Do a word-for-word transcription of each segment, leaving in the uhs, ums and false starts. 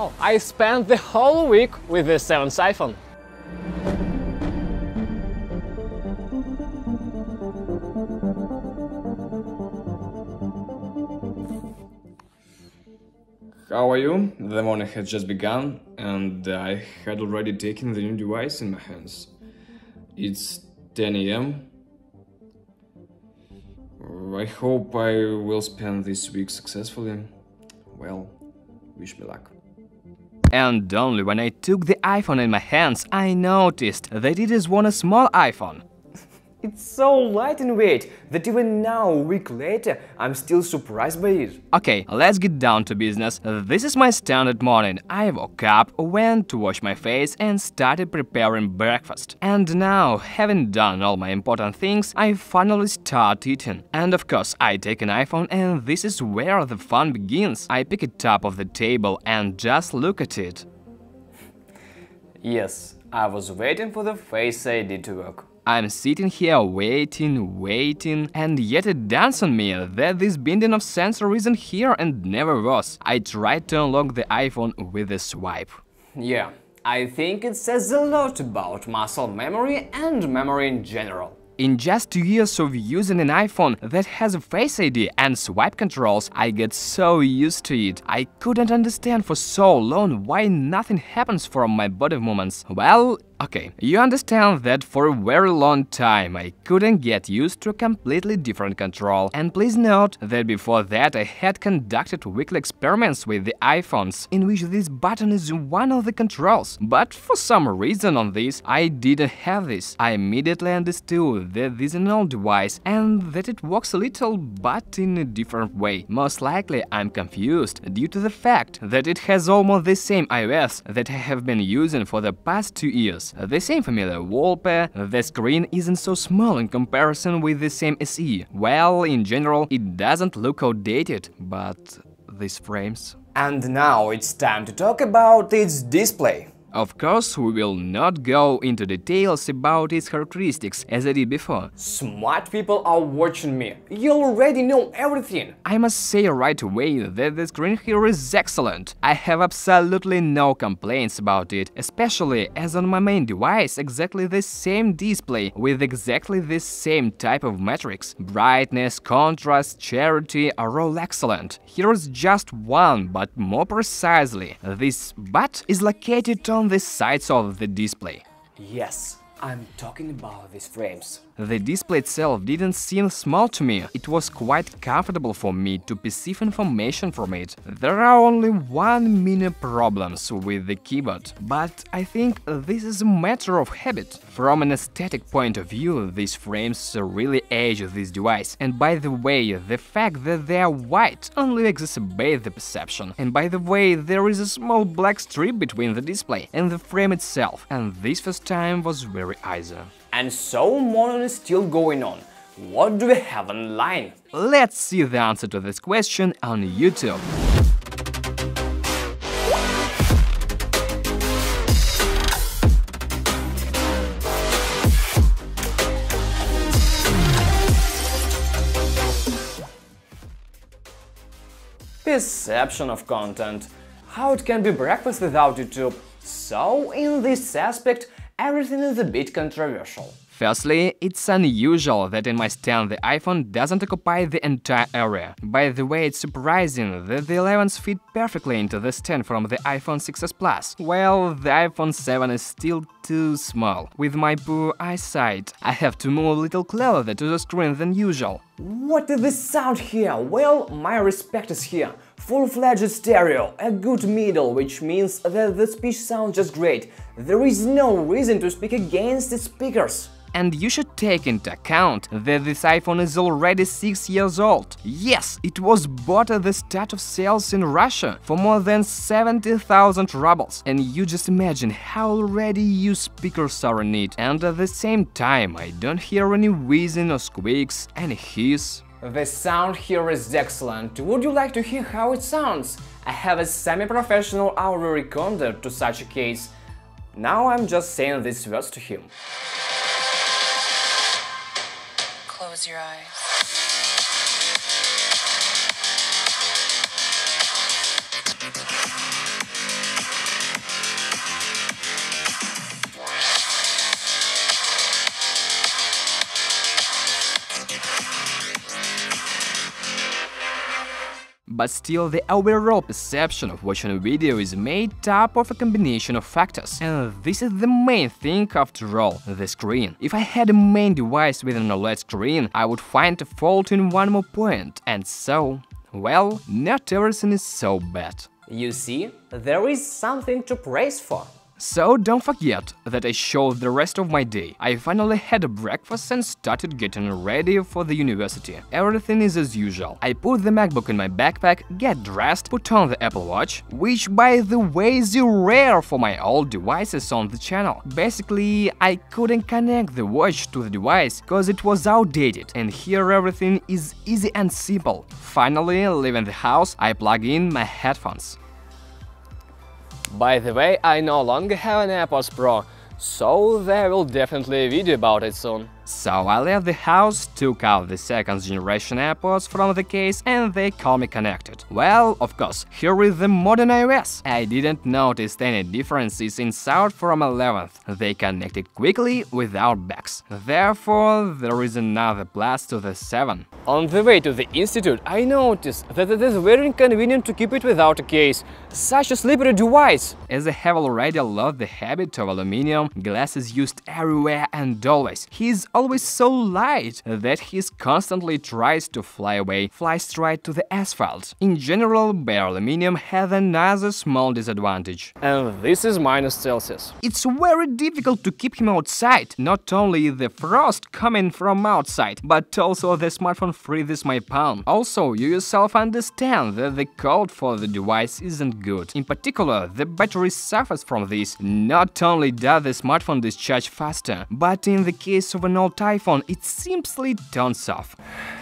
Oh, I spent the whole week with the seventh iPhone. How are you? The morning had just begun and I had already taken the new device in my hands. It's ten A M I hope I will spend this week successfully. Well, wish me luck. And only when I took the iPhone in my hands, I noticed that it is one a small iPhone. It's so light and weight that even now, a week later, I'm still surprised by it. Okay, let's get down to business. This is my standard morning. I woke up, went to wash my face and started preparing breakfast. And now, having done all my important things, I finally start eating. And of course, I take an iPhone, and this is where the fun begins. I pick it up off the table and just look at it. Yes, I was waiting for the Face I D to work. I'm sitting here waiting, waiting, and yet it dawns on me that this binding of sensor isn't here and never was. I tried to unlock the iPhone with a swipe. Yeah, I think it says a lot about muscle memory and memory in general. In just two years of using an iPhone that has a Face I D and swipe controls, I get so used to it. I couldn't understand for so long why nothing happens from my body movements. Well, okay, you understand that for a very long time I couldn't get used to a completely different control. And please note that before that I had conducted weekly experiments with the iPhones, in which this button is one of the controls. But for some reason on this, I didn't have this. I immediately understood that this is an old device and that it works a little, but in a different way. Most likely I'm confused due to the fact that it has almost the same iOS that I have been using for the past two years. The same familiar wallpaper, the screen isn't so small in comparison with the same S E. Well, in general, it doesn't look outdated, but these frames… And now it's time to talk about its display. Of course, we will not go into details about its characteristics, as I did before. Smart people are watching me. You already know everything. I must say right away that the screen here is excellent. I have absolutely no complaints about it, especially as on my main device exactly the same display with exactly the same type of metrics. Brightness, contrast, clarity are all excellent. Here is just one, but more precisely, this but is located on on the sides of the display. Yes, I'm talking about these frames. The display itself didn't seem small to me. It was quite comfortable for me to perceive information from it. There are only one mini problems with the keyboard, but I think this is a matter of habit. From an aesthetic point of view, these frames really age this device. And by the way, the fact that they are white only exacerbates the perception. And by the way, there is a small black strip between the display and the frame itself. And this first time was very easy. And so morning is still going on. What do we have online? Let's see the answer to this question on YouTube. Perception of content. How it can be breakfast without YouTube? So, in this aspect, everything is a bit controversial. Firstly, it's unusual that in my stand the iPhone doesn't occupy the entire area. By the way, it's surprising that the elevens fit perfectly into the stand from the iPhone six S Plus, while the iPhone seven is still too small. With my poor eyesight, I have to move a little closer to the screen than usual. What is this sound here? Well, my respect is here. Full-fledged stereo, a good middle, which means that the speech sounds just great. There is no reason to speak against its speakers. And you should take into account that this iPhone is already six years old. Yes, it was bought at the start of sales in Russia for more than seventy thousand rubles. And you just imagine how already used speakers are in it. And at the same time, I don't hear any whizzing or squeaks, any hiss. The sound here is excellent. Would you like to hear how it sounds? I have a semi-professional audio recorder to such a case. Now I'm just saying these words to him. Close your eyes. but still the overall perception of watching a video is made up of a combination of factors. And this is the main thing after all, the screen. If I had a main device with an OLED screen, I would find a fault in one more point, and so, well, not everything is so bad. You see, there is something to praise for. So don't forget that I showed the rest of my day. I finally had a breakfast and started getting ready for the university. Everything is as usual. I put the MacBook in my backpack, get dressed, put on the Apple Watch, which by the way is rare for my old devices on the channel. Basically, I couldn't connect the watch to the device cause it was outdated, and here everything is easy and simple. Finally, leaving the house, I plug in my headphones. By the way, I no longer have an AirPods Pro, so there will definitely a video about it soon. So I left the house, took out the second generation AirPods from the case, and they call me connected. Well, of course, here is the modern iOS. I didn't notice any differences in sound from eleventh. They connected quickly, without bugs. Therefore, there is another plus to the seven. On the way to the institute, I noticed that it is very inconvenient to keep it without a case. Such a slippery device! As I have already lost the habit of aluminium, glass is used everywhere and always. He is always so light that he constantly tries to fly away, flies straight to the asphalt. In general, bare aluminium has another small disadvantage. And this is minus Celsius. It's very difficult to keep him outside. Not only the frost coming from outside, but also the smartphone freezes my palm. Also, you yourself understand that the cold for the device isn't good. In particular, the battery suffers from this. Not only does the smartphone discharge faster, but in the case of an old iPhone it simply turns off.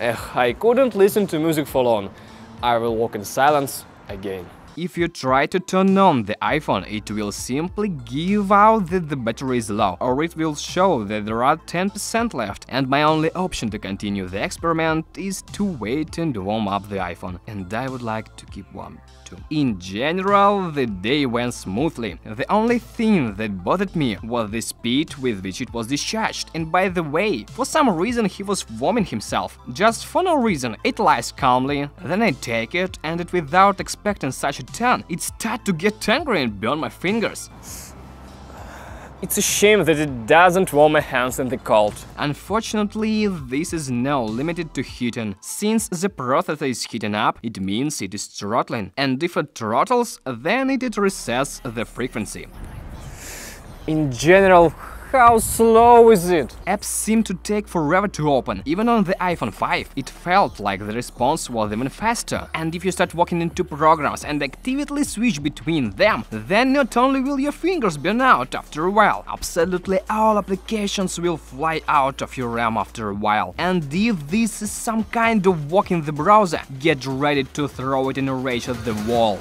I couldn't listen to music for long. I will walk in silence again. If you try to turn on the iPhone, it will simply give out that the battery is low, or it will show that there are ten percent left, and my only option to continue the experiment is to wait and warm up the iPhone, and I would like to keep warm too. In general, the day went smoothly. The only thing that bothered me was the speed with which it was discharged, and by the way, for some reason he was warming himself. Just for no reason, it lies calmly, then I take it, and it without expecting such a turn, it started to get angry and burn my fingers. It's a shame that it doesn't warm my hands in the cold. Unfortunately, this is now limited to heating. Since the processor is heating up, it means it is throttling. And if it throttles, then it resets the frequency. In general, how slow is it? Apps seem to take forever to open. Even on the iPhone five, it felt like the response was even faster. And if you start walking into programs and actively switch between them, then not only will your fingers burn out after a while, absolutely all applications will fly out of your RAM after a while. And if this is some kind of walk in the browser, get ready to throw it in a rage at the wall.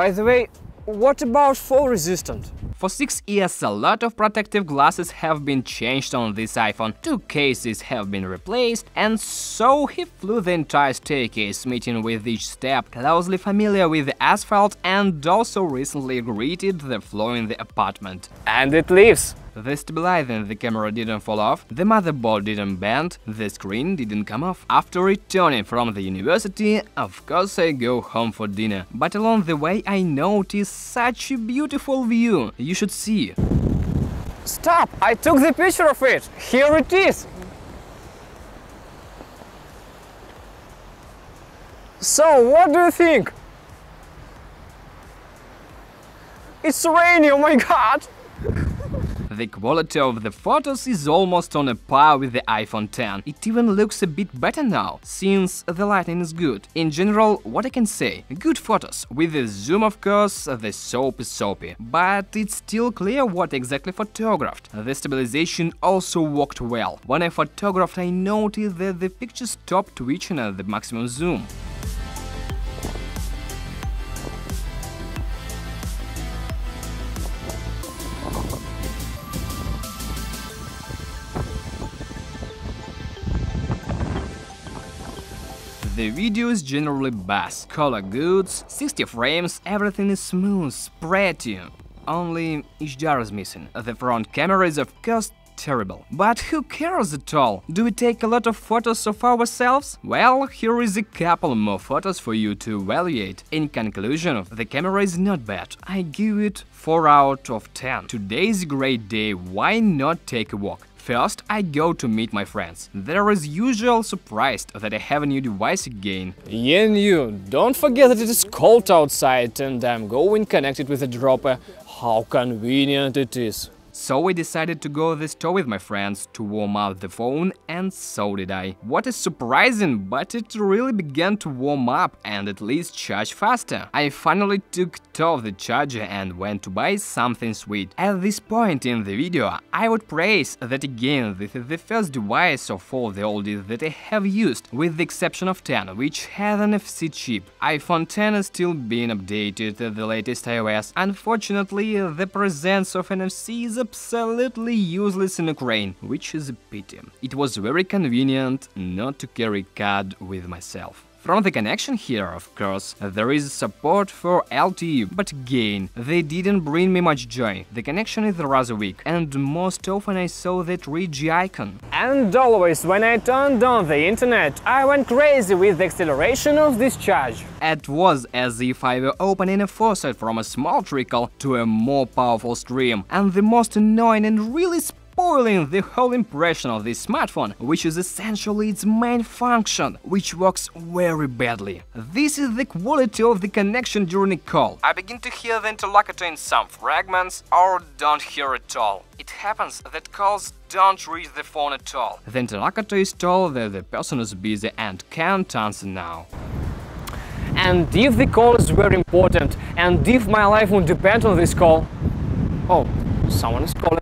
By the way, what about fall resistant? For six years, a lot of protective glasses have been changed on this iPhone, two cases have been replaced, and so he flew the entire staircase, meeting with each step, closely familiar with the asphalt, and also recently greeted the floor in the apartment. And it leaves! The stabilizer in the camera didn't fall off, the motherboard didn't bend, the screen didn't come off. After returning from the university, of course I go home for dinner, but along the way I noticed such a beautiful view. You should see. Stop! I took the picture of it! Here it is! So, what do you think? It's raining, oh my god! The quality of the photos is almost on a par with the iPhone ten. It even looks a bit better now, since the lighting is good. In general, what I can say? Good photos. With the zoom, of course, the soap is soapy. But it's still clear what exactly photographed. The stabilization also worked well. When I photographed, I noticed that the picture stopped twitching at the maximum zoom. The video is generally bass, color goods, sixty frames, everything is smooth, pretty. only H D R is missing. The front camera is of course terrible. But who cares at all? Do we take a lot of photos of ourselves? Well, here is a couple more photos for you to evaluate. In conclusion, the camera is not bad. I give it four out of ten. Today's great day, why not take a walk? First, I go to meet my friends. They're as usual surprised that I have a new device again. Yeah, new. Don't forget that it is cold outside and I'm going connected with a dropper. How convenient it is. So I decided to go to the store with my friends to warm up the phone, and so did I. What is surprising, but it really began to warm up and at least charge faster. I finally took it off the charger and went to buy something sweet. At this point in the video, I would praise that again this is the first device of all the oldies that I have used, with the exception of ten, which has an N F C chip. iPhone ten is still being updated at the latest iOS. Unfortunately, the presence of N F C is absolutely useless in Ukraine, which is a pity. It was very convenient not to carry card with myself. From the connection here, of course, there is support for L T E, but again, they didn't bring me much joy. The connection is rather weak, and most often I saw that three G icon. And always, when I turned on the internet, I went crazy with the acceleration of this charge. It was as if I were opening a faucet from a small trickle to a more powerful stream, and the most annoying and really spoiling the whole impression of this smartphone, which is essentially its main function, which works very badly. This is the quality of the connection during a call. I begin to hear the interlocutor in some fragments or don't hear at all. It happens that calls don't reach the phone at all. The interlocutor is told that the person is busy and can't answer now. And if the call is very important, and if my life would depend on this call… Oh, someone is calling.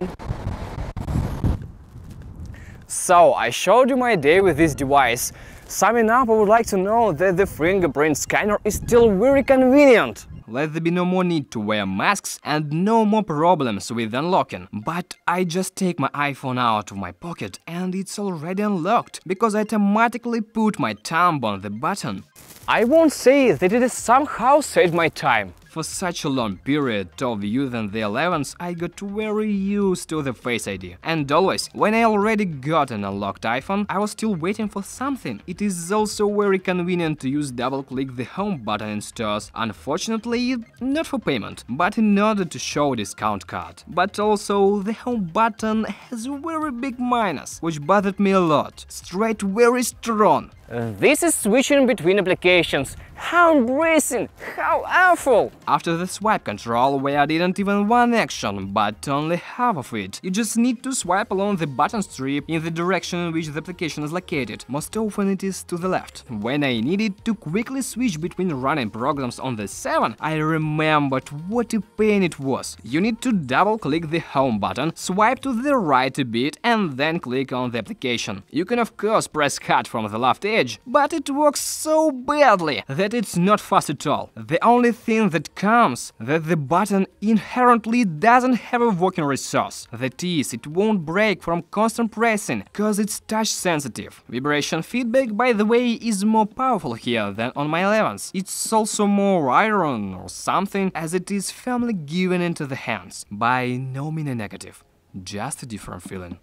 So, I showed you my day with this device. Summing up, I would like to know that the fingerprint scanner is still very convenient. Let there be no more need to wear masks and no more problems with unlocking. But I just take my iPhone out of my pocket and it's already unlocked, because I automatically put my thumb on the button. I won't say that it has somehow saved my time. For such a long period of using the elevens, I got very used to the Face I D. And always, when I already got an unlocked iPhone, I was still waiting for something. It is also very convenient to use double-click the home button in stores. Unfortunately, not for payment, but in order to show discount card. But also, the home button has a very big minus, which bothered me a lot. Straight, very strong. This is switching between applications. How embracing! How awful! After the swipe control, where I didn't even one action, but only half of it, you just need to swipe along the button strip in the direction in which the application is located. Most often it is to the left. When I needed to quickly switch between running programs on the seven, I remembered what a pain it was. You need to double-click the home button, swipe to the right a bit, and then click on the application. You can of course press cut from the left edge, but it works so badly that it's not fast at all. The only thing that comes that the button inherently doesn't have a working resource. That is, it won't break from constant pressing, cause it's touch sensitive. Vibration feedback, by the way, is more powerful here than on my elevens. It's also more iron or something, as it is firmly given into the hands. By no means a negative, just a different feeling.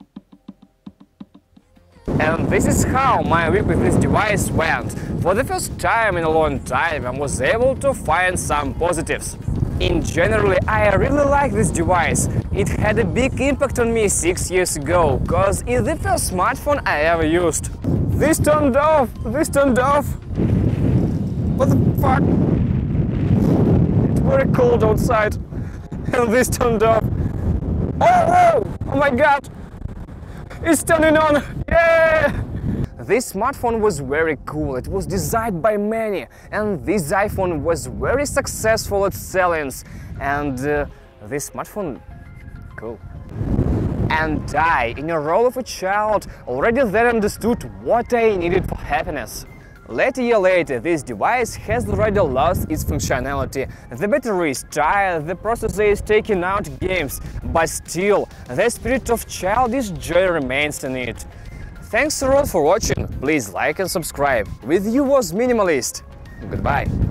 And this is how my week with this device went. For the first time in a long time I was able to find some positives. In general, I really like this device. It had a big impact on me six years ago, cause it's the first smartphone I ever used. This turned off! This turned off! What the fuck? It's very cold outside. And this turned off. Oh, oh! Oh my god! It's turning on! Yeah! This smartphone was very cool, it was designed by many, and this iPhone was very successful at selling, and uh, this smartphone… cool. And I, in a role of a child, already then understood what I needed for happiness. Late year later, this device has already lost its functionality. The battery is tired, the processor is taking out games, but still, the spirit of childish joy remains in it. Thanks a lot for watching, please like and subscribe. With you was Minimalist. Goodbye.